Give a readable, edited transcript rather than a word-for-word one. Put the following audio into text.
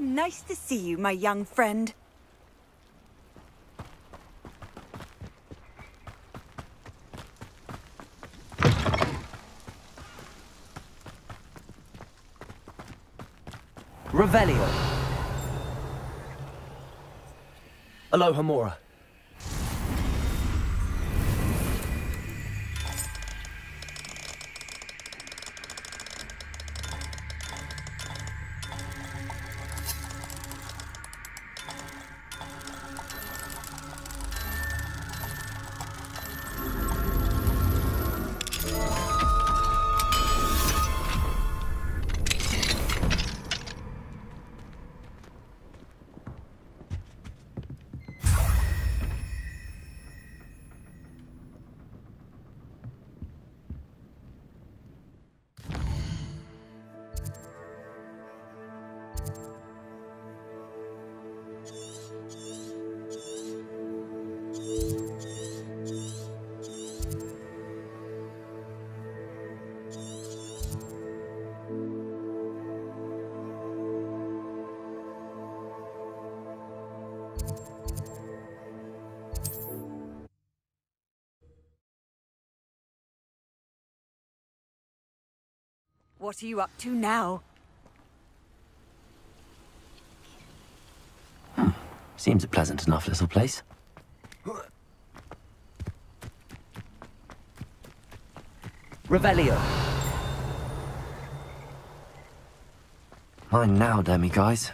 nice to see you, my young friend. Revelio. Aloha Mora. What are you up to now? Hmm. Seems a pleasant enough little place. Revelio. Mine now, Demiguise.